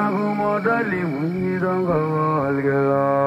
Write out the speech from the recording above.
Nagumo dali muni dongo algela.